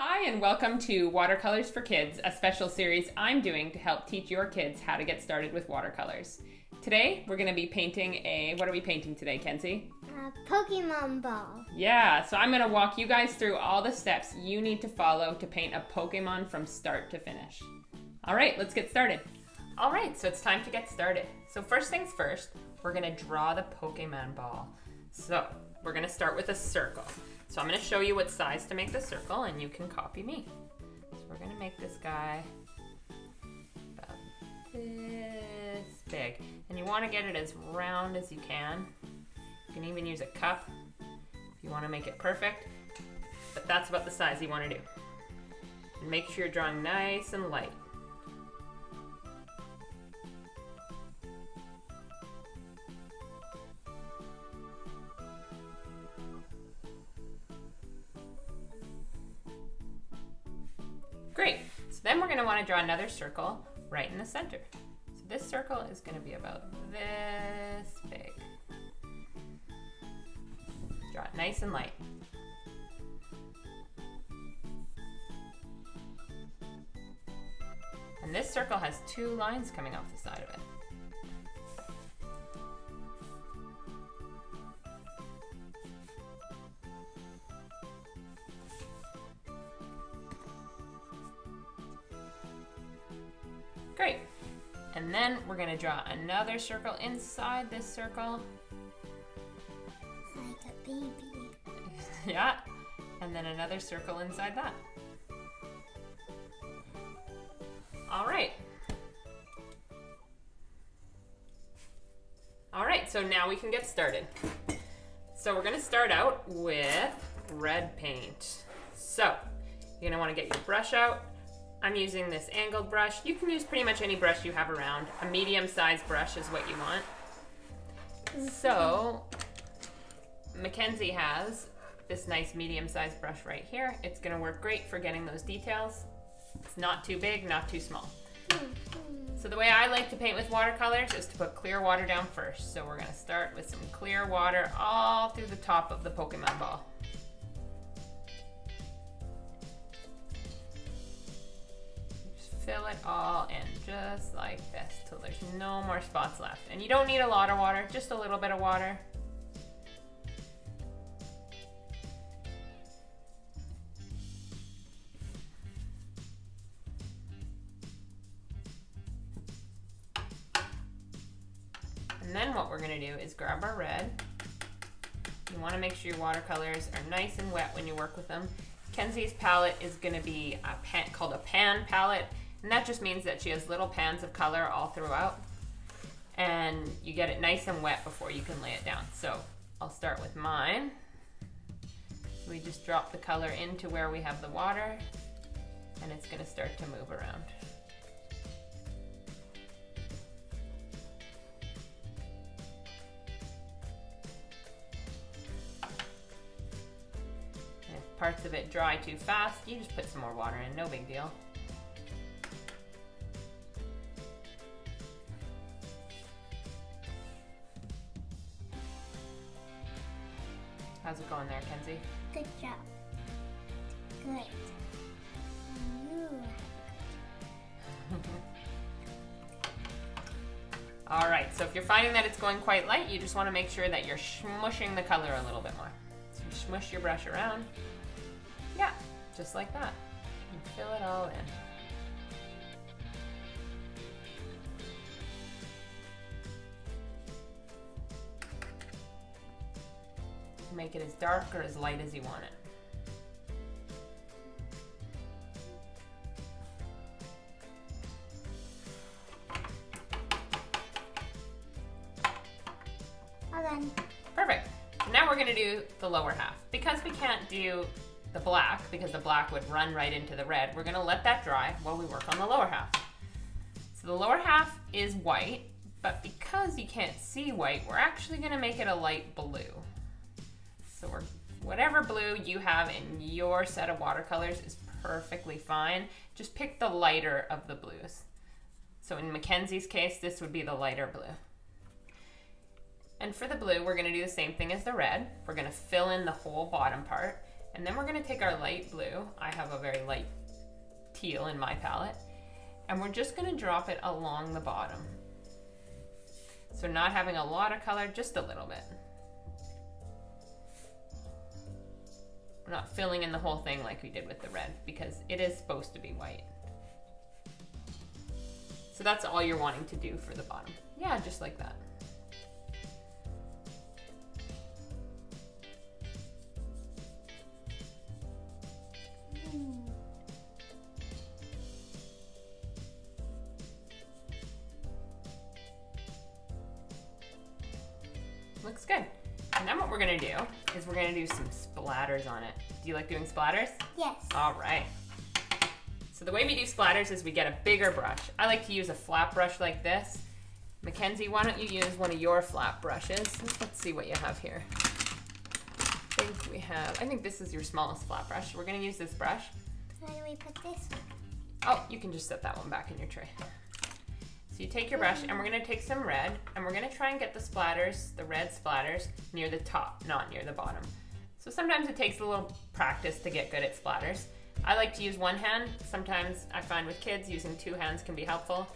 Hi, and welcome to Watercolors for Kids, a special series I'm doing to help teach your kids how to get started with watercolors. Today, we're going to be painting what are we painting today, Kenzie? A Pokemon ball. Yeah, so I'm going to walk you guys through all the steps you need to follow to paint a Pokemon from start to finish. All right, let's get started. All right, so it's time to get started. So first things first, we're going to draw the Pokemon ball. So we're going to start with a circle. So I'm going to show you what size to make the circle, and you can copy me. So we're going to make this guy about this big. And you want to get it as round as you can. You can even use a cup if you want to make it perfect. But that's about the size you want to do. And make sure you're drawing nice and light. Great, so then we're gonna wanna draw another circle right in the center. So this circle is gonna be about this big. Draw it nice and light. And this circle has two lines coming off the side of it. Great, and then we're gonna draw another circle inside this circle. Like a baby. Yeah, and then another circle inside that. All right, so now we can get started. So we're gonna start out with red paint. So you're gonna wanna get your brush out. I'm using this angled brush. You can use pretty much any brush you have around. A medium-sized brush is what you want. So Mackenzie has this nice medium-sized brush right here. It's gonna work great for getting those details. It's not too big, not too small. So the way I like to paint with watercolors is to put clear water down first. So we're gonna start with some clear water all through the top of the Pokemon ball. Fill it all in just like this till there's no more spots left. And you don't need a lot of water, just a little bit of water. And then what we're gonna do is grab our red. You wanna make sure your watercolors are nice and wet when you work with them. Kenzie's palette is gonna be called a pan palette. And that just means that she has little pans of color all throughout. And you get it nice and wet before you can lay it down. So I'll start with mine. We just drop the color into where we have the water, and it's going to start to move around. And if parts of it dry too fast, you just put some more water in, no big deal. How's it going there, Kenzie? Good job. Good. All right, so if you're finding that it's going quite light, you just want to make sure that you're smushing the color a little bit more. So you smush your brush around. Yeah, just like that. And fill it all in. Make it as dark or as light as you want it. All done. Perfect. So now we're going to do the lower half. Because we can't do the black, because the black would run right into the red, we're going to let that dry while we work on the lower half. So the lower half is white, but because you can't see white, we're actually going to make it a light blue. So whatever blue you have in your set of watercolors is perfectly fine. Just pick the lighter of the blues. So in Mackenzie's case, this would be the lighter blue. And for the blue, we're gonna do the same thing as the red. We're gonna fill in the whole bottom part. And then we're gonna take our light blue, I have a very light teal in my palette, and we're just gonna drop it along the bottom. So not having a lot of color, just a little bit. We're not filling in the whole thing like we did with the red because it is supposed to be white. So that's all you're wanting to do for the bottom. Yeah, just like that. Looks good. And then what we're gonna do is we're gonna do some splatters on it. Do you like doing splatters? Yes. All right. So the way we do splatters is we get a bigger brush. I like to use a flat brush like this. Mackenzie, why don't you use one of your flat brushes? Let's see what you have here. I think we have, I think this is your smallest flat brush. We're gonna use this brush. Where do we put this one? Oh, you can just set that one back in your tray. So you take your brush and we're gonna take some red and we're gonna try and get the splatters, the red splatters, near the top, not near the bottom. So sometimes it takes a little practice to get good at splatters. I like to use one hand. Sometimes I find with kids using two hands can be helpful.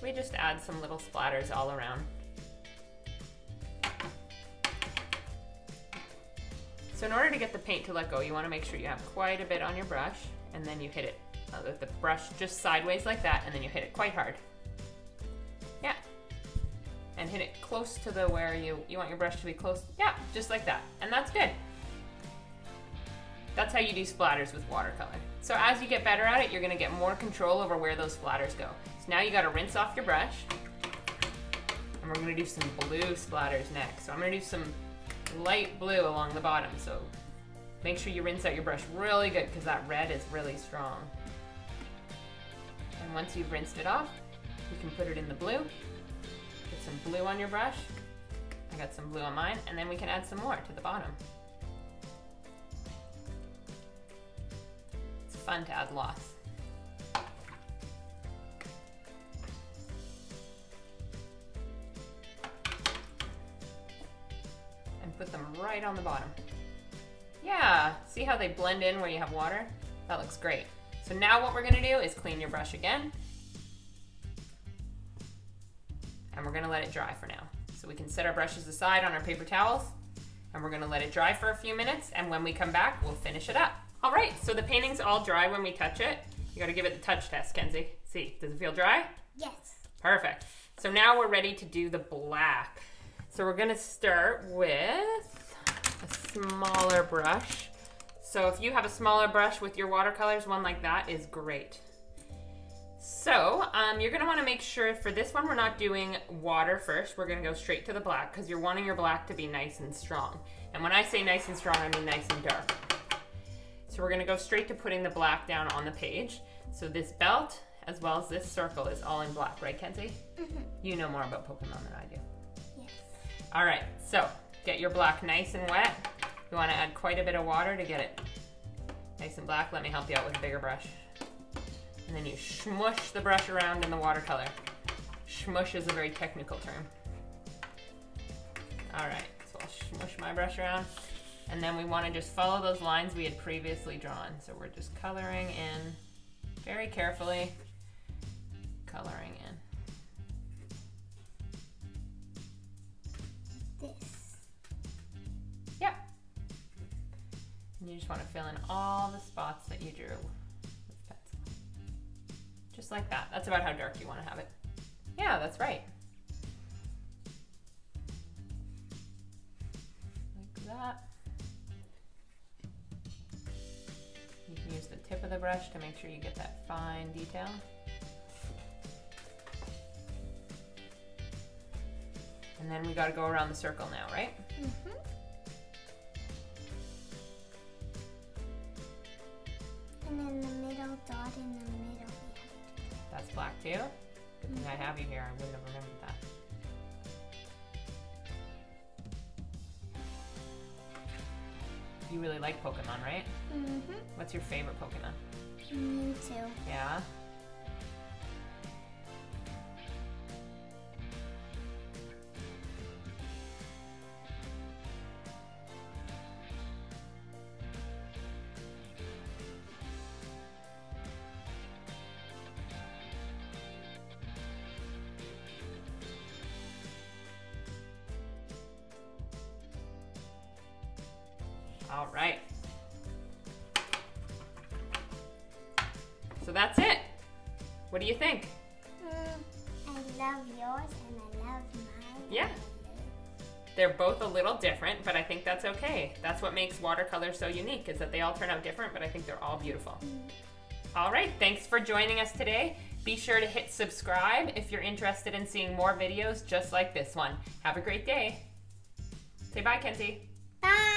So we just add some little splatters all around. So in order to get the paint to let go, you wanna make sure you have quite a bit on your brush and then you hit it with the brush just sideways like that and then you hit it quite hard. Yeah, and hit it close to the where you want your brush to be close. Yeah, just like that, and that's good. That's how you do splatters with watercolor. So as you get better at it, you're gonna get more control over where those splatters go. So now you gotta rinse off your brush, and we're gonna do some blue splatters next. So I'm gonna do some light blue along the bottom, so make sure you rinse out your brush really good because that red is really strong. And once you've rinsed it off, you can put it in the blue, get some blue on your brush. I got some blue on mine, and then we can add some more to the bottom. It's fun to add lots. And put them right on the bottom. Yeah, see how they blend in where you have water? That looks great. So now what we're gonna do is clean your brush again. And we're gonna let it dry for now. So we can set our brushes aside on our paper towels and we're gonna let it dry for a few minutes and when we come back, we'll finish it up. All right, so the painting's all dry when we touch it. You gotta give it the touch test, Kenzie. See, does it feel dry? Yes. Perfect. So now we're ready to do the black. So we're gonna start with a smaller brush. So if you have a smaller brush with your watercolors, one like that is great. So you're gonna wanna make sure for this one, we're not doing water first. We're gonna go straight to the black because you're wanting your black to be nice and strong. And when I say nice and strong, I mean nice and dark. So we're gonna go straight to putting the black down on the page. So this belt, as well as this circle is all in black, right, Kenzie? Mm-hmm. You know more about Pokemon than I do. Yes. All right, so get your black nice and wet. You wanna add quite a bit of water to get it nice and black. Let me help you out with a bigger brush. And then you smush the brush around in the watercolor. Smush is a very technical term. All right, so I'll smush my brush around. And then we wanna just follow those lines we had previously drawn. So we're just coloring in very carefully, coloring in. This. Yep. And you just wanna fill in all the spots that you drew. Just like that. That's about how dark you want to have it. Yeah, that's right. Like that. You can use the tip of the brush to make sure you get that fine detail. And then we got to go around the circle now, right? Mm-hmm. And then the middle dot in the middle. That's black too. Good thing I have you here. I wouldn't have remembered that. You really like Pokemon, right? Mm-hmm. What's your favorite Pokemon? Me too. Yeah? All right. So that's it. What do you think? I love yours and I love mine. Yeah. They're both a little different, but I think that's okay. That's what makes watercolors so unique, is that they all turn out different, but I think they're all beautiful. All right, thanks for joining us today. Be sure to hit subscribe if you're interested in seeing more videos just like this one. Have a great day. Say bye, Kenzie. Bye.